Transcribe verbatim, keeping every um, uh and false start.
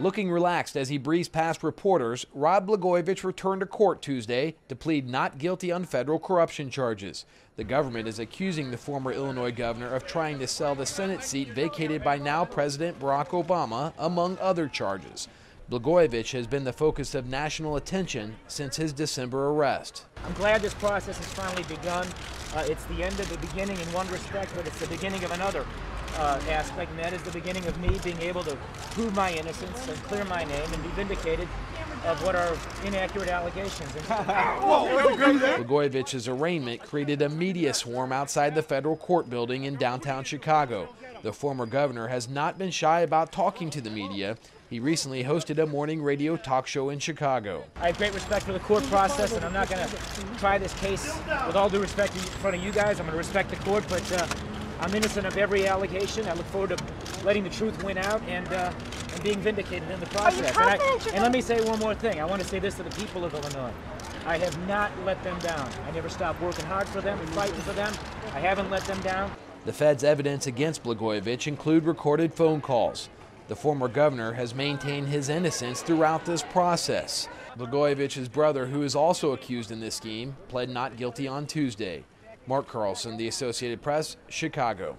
Looking relaxed as he breezed past reporters, Rod Blagojevich returned to court Tuesday to plead not guilty on federal corruption charges. The government is accusing the former Illinois governor of trying to sell the Senate seat vacated by now President Barack Obama, among other charges. Blagojevich has been the focus of national attention since his December arrest. I'm glad this process has finally begun. Uh, it's the end of the beginning in one respect, but it's the beginning of another Uh, aspect, and that is the beginning of me being able to prove my innocence and clear my name and be vindicated of what are inaccurate allegations. Blagojevich's arraignment created a media swarm outside the federal court building in downtown Chicago. The former governor has not been shy about talking to the media. He recently hosted a morning radio talk show in Chicago. I have great respect for the court process, and I'm not going to try this case with all due respect in front of you guys. I'm going to respect the court, but uh, I'm innocent of every allegation. I look forward to letting the truth win out and, uh, and being vindicated in the process. And, I, and let me say one more thing. I want to say this to the people of Illinois. I have not let them down. I never stopped working hard for them and fighting for them. I haven't let them down. The Fed's evidence against Blagojevich include recorded phone calls. The former governor has maintained his innocence throughout this process. Blagojevich's brother, who is also accused in this scheme, pled not guilty on Tuesday. Mark Carlson, The Associated Press, Chicago.